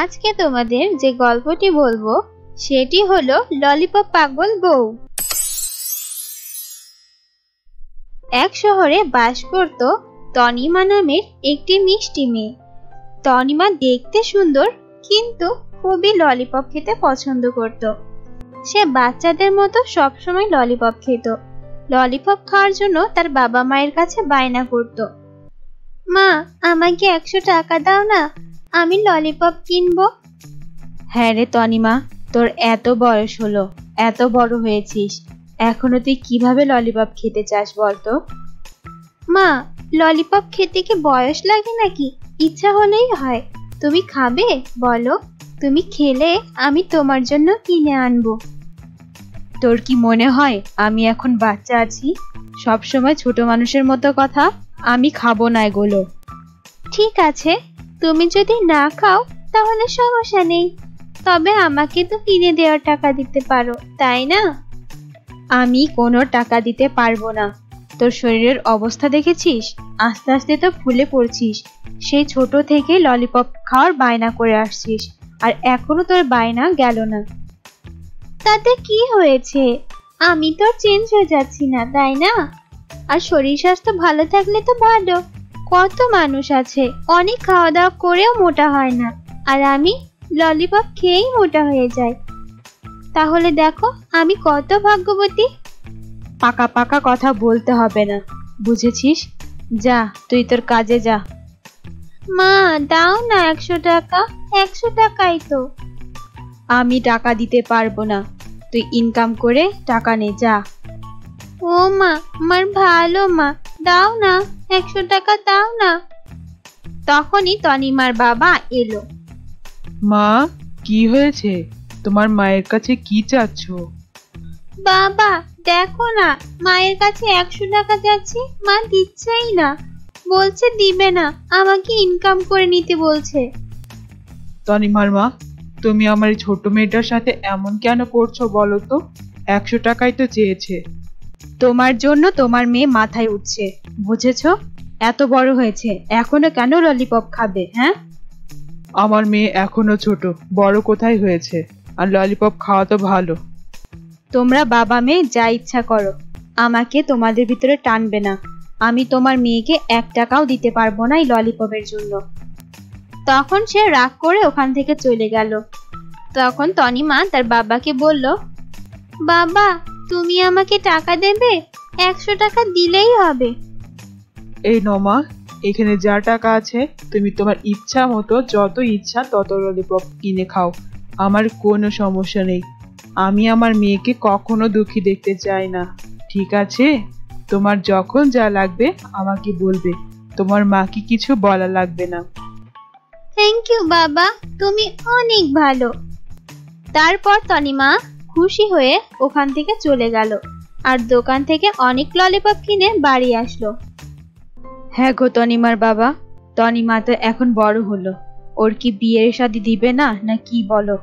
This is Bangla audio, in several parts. আজকে তোমাদের যে গল্পটি বলবো সেটি হলো ললিপপ পাগল বউ। এক শহরে বাস করত তনিমা নামের একটি মিষ্টি মেয়ে। তনিমা দেখতে সুন্দর কিন্তু খুবই ললিপপ খেতে পছন্দ করত। সে বাচ্চাদের মতো সবসময় ললিপপ খেত। ললিপপ খাওয়ার জন্য তার বাবা মায়ের কাছে বায়না করত, মা আমাকে 100 টাকা দাও না, আমি ললিপপ কিনবো। হ্যাঁ রে তনিমা, তোর এত বয়স হলো, এত বড় হয়েছিস, এখনো তুই কিভাবে ললিপপ খেতে চাস বলতো? মা ললিপপ খেতে কি বয়স লাগে নাকি? ইচ্ছা হলেই হয়। তুমি খাবে বলো? তুমি খেলে আমি তোমার জন্য কিনে আনবো। তোর কি মনে হয় আমি এখন বাচ্চা আছি? সব সময় ছোট মানুষের মতো কথা। আমি খাবো না এগুলো। ঠিক আছে, তুমি যদি না খাও তাহলে সমস্যা নেই, তবে আমাকে তো কিনে দেওয়ার টাকা দিতে পারো, তাই না? আমি কোনো টাকা দিতে পারবো না। তোর শরীরের অবস্থা দেখেছিস, আস্তে আস্তে তো ফুলে পড়ছিস। সেই ছোট থেকে ললিপপ খাওয়ার বায়না করে আসছিস, আর এখনো তোর বায়না গেল না। তাতে কি হয়েছে? আমি তো চেঞ্জ হয়ে যাচ্ছি না, তাই না? আর শরীর স্বাস্থ্য ভালো থাকলে তো ভালো। কত মানুষ আছে অনেক খাওয়া দাওয়া করেও মোটা হয় না, আর আমি ললিপপ খেয়েই মোটা হয়ে যাই। তাহলে দেখো আমি কত ভাগ্যবতী। পাকা পাকা কথা বলতে হবে না, বুঝেছিস? যা তুই তোর কাজে যা। মা দাও না 100 টাকা। 100 টাকাই তো। আমি টাকা দিতে পারবো না, তুই ইনকাম করে টাকা নে, যা। ও মা আমার ভালো মা, দাও না 100 টাকা, দাও না। তখনই তনিমার বাবা এলো। মা কি হয়েছে তোমার? মায়ের কাছে কি চাচ্ছ? বাবা দেখো না, মায়ের কাছে 100 টাকা যাচ্ছে, মা দিচ্ছেই না, বলছে দিবে না, আমাকে ইনকাম করে নিতে বলছে। তনিমার মা, তুমি আমার ছোট মেয়েটার সাথে এমন কেন করছো বলো তো? 100 টাকাই তো চেয়েছে। তোমার জন্য তোমার মেয়ে মাথায় উঠছে, বুঝেছো? এত বড় হয়েছে এখনো কেন ললিপপ খাবে? হ্যাঁ, আমার মেয়ে এখনো ছোট, বড় কোথায় হয়েছে? আর ললিপপ খাওয়া তো ভালো। তোমরা বাবা মেয়ে যা ইচ্ছা করো, আমাকে তোমাদের ভিতরে টানবে না। আমি তোমার মেয়েকে 1 টাকাও দিতে পারবো না এই ললিপপের জন্য। তখন সে রাগ করে ওখান থেকে চলে গেল। তখন তনিমা তার বাবাকে বলল, বাবা তুমি আমাকে টাকা দেবে? 100 টাকা দিলেই হবে। এই নমা, এখানে যা টাকা আছে তুমি তোমার ইচ্ছা মতো যত ইচ্ছা তত ললিপপ কিনে খাও, আমার কোনো সমস্যা নেই। আমি আমার মেয়েকে কখনো দুঃখী দেখতে চাই না, ঠিক আছে? তোমার যখন যা লাগবে আমাকে বলবে, তোমার মাকে কিছু বলা লাগবে না। থ্যাংক ইউ বাবা, তুমি অনেক ভালো। তারপর তনিমা খুশি হয়ে ওখান থেকে চলে গেল আর দোকান থেকে অনেক ললিপপ কিনে বাড়ি আসলো। হ্যাঁ গো তনিমার বাবা, তনিমা তো এখন বড় হলো, ওর কি বিয়ের শাদী দিবে না না কি বলো?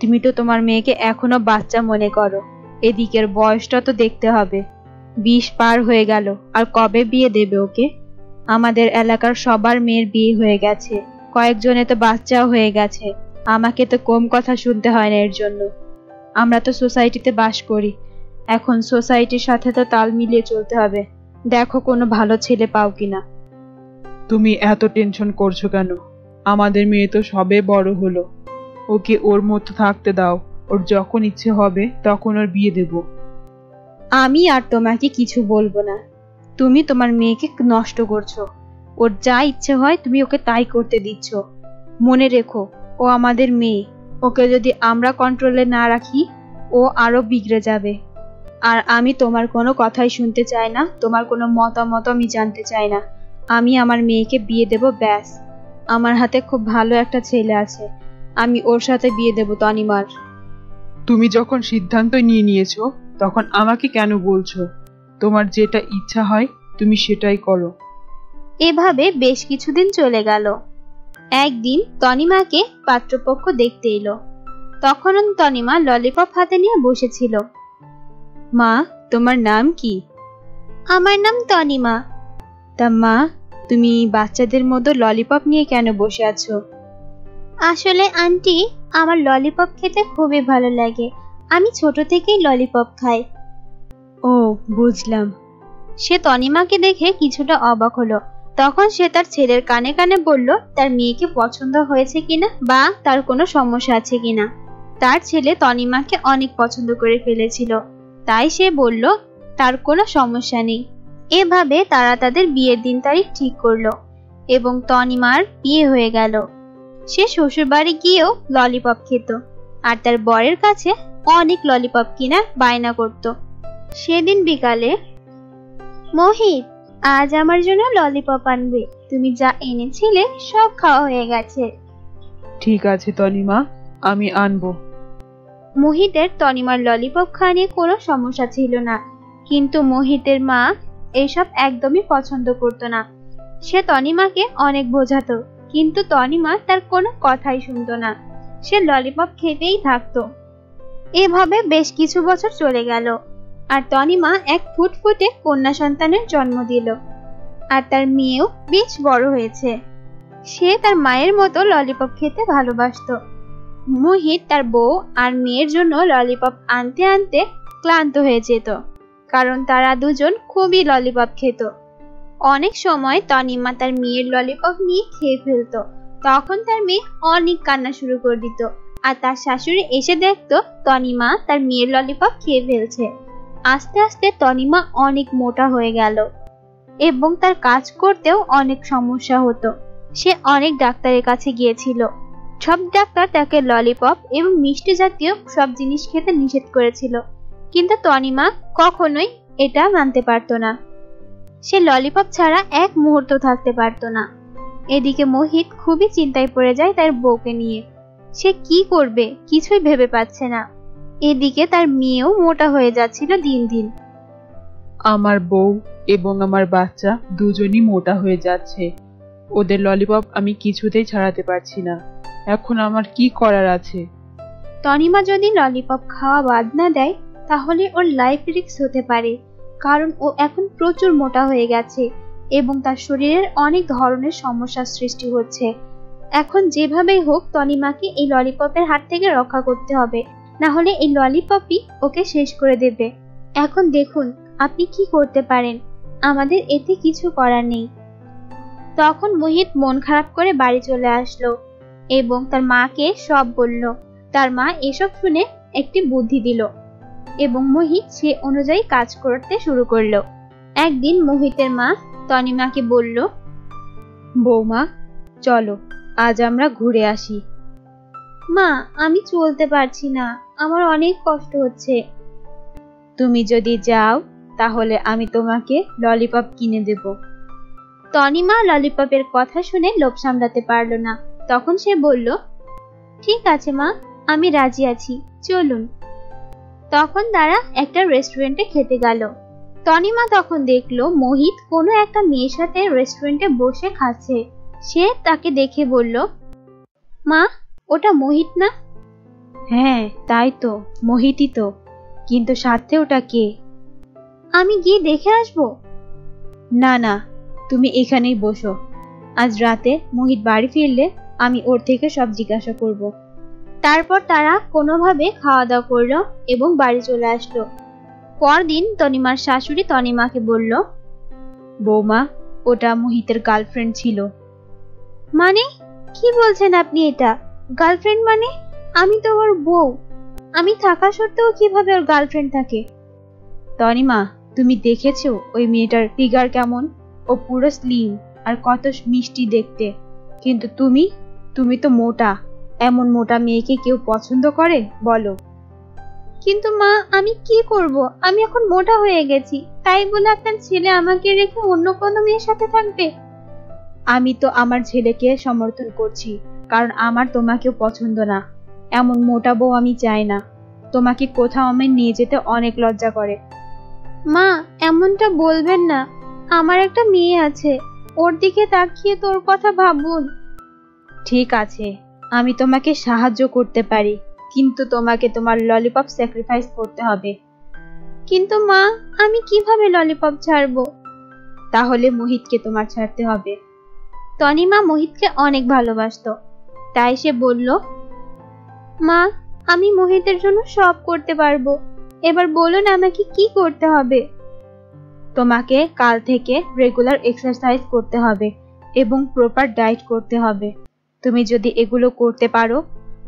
তুমি তো তোমার মেয়েকে এখনো বাচ্চা মনে করো, এদিকের বয়সটা তো দেখতে হবে। 20 পার হয়ে গেল, আর কবে বিয়ে দেবে ওকে? আমাদের এলাকার সবার মেয়ের বিয়ে হয়ে গেছে, কয়েকজনে তো বাচ্চাও হয়ে গেছে। আমাকে তো কম কথা শুনতে হয় না এর জন্য। আমরা তো সোসাইটিতে বাস করি, এখন সোসাইটির সাথে তো তাল মিলিয়ে চলতে হবে। দেখো কোনো ভালো ছেলে পাও কিনা। তুমি এত টেনশন করছো কেন? আমাদের মেয়ে তো সবে বড় হলো, ওকে ওর মতো থাকতে দাও। ওর যখন ইচ্ছে হবে তখন ওর বিয়ে দেব। আমি আর তোমাকে কিছু বলবো না। তুমি তোমার মেয়েকে নষ্ট করছো। ওর যা ইচ্ছে হয় তুমি ওকে তাই করতে দিচ্ছ। মনে রেখো ও আমাদের মেয়ে, ওকে যদি আমরা কন্ট্রোলে না রাখি ও আরো বিগড়ে যাবে। আর আমি তোমার কোনো কথাই শুনতে চাই না, তোমার কোনো মতামত আমি জানতে চাই না। আমি আমার মেয়েকে বিয়ে দেব, ব্যাস। আমার হাতে খুব ভালো একটা ছেলে আছে, আমি ওর সাথে বিয়ে দেব তনিমার। তুমি যখন সিদ্ধান্ত নিয়ে নিয়েছো তখন আমাকে কেন বলছো? তোমার যেটা ইচ্ছা হয় তুমি সেটাই করো। এভাবে বেশ কিছুদিন চলে গেল। একদিন তনিমাকে পাত্রপক্ষ দেখতে এলো। তখন তনিমা ললিপপ হাতে নিয়ে বসেছিল। মা তোমার নাম কি? আমার নাম তনিমা। তা মা তুমি বাচ্চাদের মতো ললিপপ নিয়ে কেন বসে আছো? आसले आंटी आमार लॉलीपॉप खेते खूबी भालो लागे, आमी छोटो थेकेई लॉलीपॉप खाई। ओ बुझलाम। से तनिमा के देखे किछुटा अबाक हलो। तखन से तार छेलेर काने काने बोल्लो तार मेयेके पछन्द होयेछे किना बा तार कोनो समस्या आछे किना। तार छेले तनिमा के अनेक पछन्द करे फेलेछिलो, ताई से बोल्लो तार कोनो समस्या नेई। एभाबे तारा तादेर बियेर दिन तारीख ठीक करलो एबं तनिमार बिये होये गेलो। से शोशुर बाड़ी गियेओ लॉलीपॉप खेतो आर तार बरेर काछे अनेक लॉलीपॉप केनार बायना करतो। सेदिन बिकाले मोहित आज आमार जोन्नो लॉलीपॉप आनबे, तुमी जा এনেছিলে सब खाওয়া হয়ে গেছে। ঠিক আছে তনিমা, আমি আনবো। मोहितेर तनिमार लॉलीपॉप खानिয়ে কোনো সমস্যা ছিল না, কিন্তু মোহিতের মা एसब एकदम ही पसंद करतो ना। से तनिमा के अनेक बोझातो किन्तु तनिमा तार कोनो कथाई सुनतो ना, से लॉलीपॉप खेतेई थाकतो। एभाबे बेश किछु बछर चले गेलो आर तनिमा एक फुटफुटे कन्या सन्तानेर जन्म दिलो आर तार मेयेओ बेश बड़ो होयेछे। से तार मायेर मतो लॉलीपॉप खेते भालोबासतो। मोहित तार बउ आर मेयेर जोन्नो लॉलीपॉप आनते आनते क्लान्त होये जेत, कारण तारा दुजोन खूबी लॉलीपॉप खेतो। अनेक समय तनिमा तार मेयेर लॉलीपॉप निये खेये फेलतो, तखन तार मेये अनेक कान्ना शुरू करे दितो आर तार शाशुड़ी एसे देखतो तनिमा तार मेयेर लॉलीपॉप खेये फेलछे। आस्ते आस्ते तनिमा अनेक मोटा हये गेलो एबं तार काज करतेओ अनेक समस्या हतो। से अनेक डाक्तारेर काछे गियेछिलो, सब डाक्तार ताके लॉलीपॉप एबं मिष्टि जातीय सब जिनिस खेते निषेध करेछिलो, किन्तु तनिमा कखनोई एटा मानते पारतो ना। से लॉलीपॉप छाड़ा एक मुहूर्त थाकते पारतो ना। एदिके मोहित खूबी चिंताय पड़े जाए तार बउके निये, से की करबे किछुई भेबे पाच्छे ना। एदिके तार मेयेओ मोटा हये जाच्छिलो दिन दिन। आमार बउ एबं आमार बाच्चा दुजोनई मोटा हये जाच्छे, ओदेर लॉलीपॉप आमी किछुतेई छाड़ाते पारछि ना, एखन आमार की करार आछे? तनिमा जोदि लॉलीपॉप खावा बाद ना देय ताहले ओर लाइफ रिस्क होते पारे, कारण ओ एखन प्रचुर मोटा हये गेछे एबं तार शरीरेर अनेक धरनेर समस्या सृष्टि होच्छे। एखन जेभाबेई होक तनिमाके एई लॉलीपॉपेर हात थेके रक्षा करते होबे, ना होले एई लॉलीपॉपई ओके शेष करे देबे। एखन देखुन आपनि कि करते पारेन, आमादेर एते किछु करार नेई। तखन मोहित मन खाराप करे बाड़ी चले आसलो एबं तार माके सब बोललो। तार मा एसब शुने एकटी बुद्धि दिलो এবং মোহিত সে অনুযায়ী কাজ করতে শুরু করলো। একদিন মোহিতের মা তনিমাকে বলল, বৌমা চলো আজ আমরা ঘুরে আসি। মা আমি চলতে পারছি না, আমার অনেক কষ্ট হচ্ছে। তুমি যদি যাও তাহলে আমি তোমাকে ললিপপ কিনে দেব। তনিমা ললিপপের কথা শুনে লোভ সামলাতে পারলো না, তখন সে বলল, ঠিক আছে মা আমি রাজি আছি, চলুন। তখন তারা একটা রেস্টুরেন্টে খেতে গেল। তনিমা তখন দেখলো মোহিত কোনো একটা মেয়ের সাথে রেস্টুরেন্টে বসে খাচ্ছে। সে তাকে দেখে বলল, মা ওটা মোহিত না? হ্যাঁ তাই তো, মোহিতই তো, কিন্তু সাথে ওটা কে? আমি গিয়ে দেখে আসবো। না না তুমি এখানেই বসো, আজ রাতে মোহিত বাড়ি ফিরলে আমি ওর থেকে সব জিজ্ঞাসা করব। তারপর তারা কোনোভাবে খাওয়া দাওয়া করলো এবং বাড়ি চলে আসলো। পরদিন তনিমার শাশুড়ি তনিমাকে বলল, বৌমা ওটা মোহিতের গার্লফ্রেন্ড ছিল। মানে কি বলছেন আপনি? এটা গার্লফ্রেন্ড মানে? আমি তো ওর বউ, আমি থাকা সত্ত্বেও কিভাবে ওর গার্লফ্রেন্ড থাকে? তনিমা তুমি দেখেছো ওই মেয়েটার ফিগার কেমন? ও পুরো স্লিম আর কত মিষ্টি দেখতে, কিন্তু তুমি তুমি তো মোটা। এমন মোটা মেয়েকে কেউ পছন্দ করে বলো? কিন্তু মা আমি কি করব, আমি এখন মোটা হয়ে গেছি, তাই বলে আপনার ছেলে আমাকে রেখে অন্য কোনো মেয়ের সাথে থাকবে? আমি তো আমার ছেলেকে সমর্থন করছি, কারণ আমার তোমাকেও পছন্দ না। এমন মোটা বউ আমি চাই না, তোমাকে কোথাও আমি নিয়ে যেতে অনেক লজ্জা করে। মা এমনটা বলবেন না, আমার একটা মেয়ে আছে, ওর দিকে তাকিয়ে তোর কথা ভাবুন। ঠিক আছে আমি তোমাকে সাহায্য করতে পারি, কিন্তু তোমাকে তোমার ললিপপ স্যাক্রিফাইস করতে হবে। কিন্তু মা আমি কিভাবে ললিপপ ছাড়বো? তাহলে মোহিতকে তোমার ছাড়তে হবে। তনিমা মোহিতকে অনেক ভালোবাসতো, তাই সে বলল, মা আমি মোহিতের জন্য সব করতে পারবো, এবার বলুন আমাকে কি করতে হবে। তোমাকে কাল থেকে রেগুলার এক্সারসাইজ করতে হবে এবং প্রপার ডায়েট করতে হবে। তুমি যদি এগুলো করতে পারো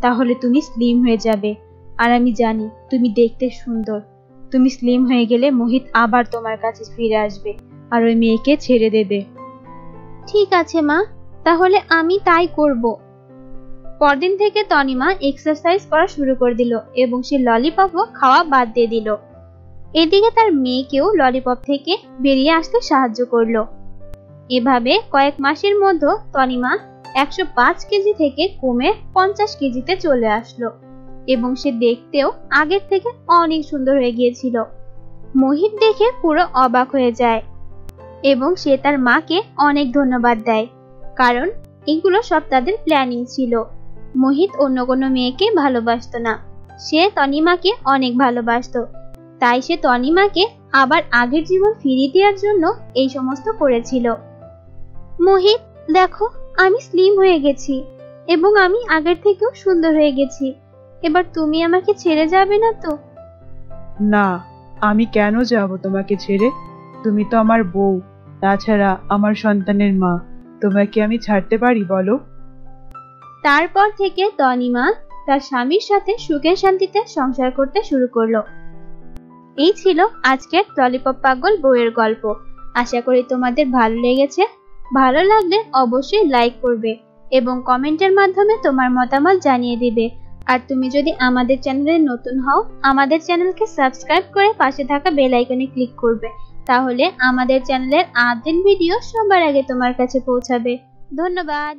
তাহলে তুমি স্লিম হয়ে যাবে। আর আমি জানি তুমি দেখতে সুন্দর, তুমি স্লিম হয়ে গেলে মোহিত আবার তোমার কাছে ফিরে আসবে আর ওই মেয়েকে ছেড়ে দেবে। ঠিক আছে মা, তাহলে আমি তাই করব। পরদিন থেকে তনিমা এক্সারসাইজ করা শুরু করে দিল এবং সে ললিপপও খাওয়া বাদ দিয়ে দিল। এদিকে তার মেয়েকেও ললিপপ থেকে বেরিয়ে আসতে সাহায্য করলো। এভাবে কয়েক মাসের মধ্যে তনিমা 105 কেজি থেকে কমে 50 কেজিতে চলে আসলো এবং সে দেখতেও আগের থেকে অনেক সুন্দর হয়ে গিয়েছিল। মোহিত দেখে পুরো অবাক হয়ে যায় এবং সে তার মাকে অনেক ধন্যবাদ দেয়, কারণ এগুলো সব তাদের প্ল্যানিং ছিল। মোহিত অন্য কোনো মেয়েকে ভালোবাসতো না, সে তনিমাকে অনেক ভালোবাসতো, তাই সে তনিমাকে আবার আগের জীবন ফিরিয়ে দেওয়ার জন্য এই সমস্ত করেছিল। মোহিত, দেখো আমি স্লিম হয়ে গেছি এবং আমি আগের থেকেও সুন্দর হয়ে গেছি, এবার তুমি আমাকে ছেড়ে যাবে না তো? না, আমি কেন যাব তোমাকে ছেড়ে? তুমি তো আমার বউ, তাছাড়া আমার সন্তানের মা, তোমাকে আমি ছাড়তে পারি বলো? তারপর থেকে তনিমা তার স্বামীর সাথে সুখে শান্তিতে সংসার করতে শুরু করলো। এই ছিল আজকের ললিপপ পাগল বইয়ের গল্প। আশা করি তোমাদের ভালো লেগেছে। ভালো লাগলে অবশ্যই লাইক করবে এবং কমেন্টের মাধ্যমে তোমার মতামত জানিয়ে দিবে। আর তুমি যদি আমাদের চ্যানেলে নতুন হও, আমাদের চ্যানেলকে সাবস্ক্রাইব করে পাশে থাকা বেল আইকনে ক্লিক করবে, তাহলে আমাদের চ্যানেলের আপডেট ভিডিও সবার আগে তোমার কাছে পৌঁছাবে। ধন্যবাদ।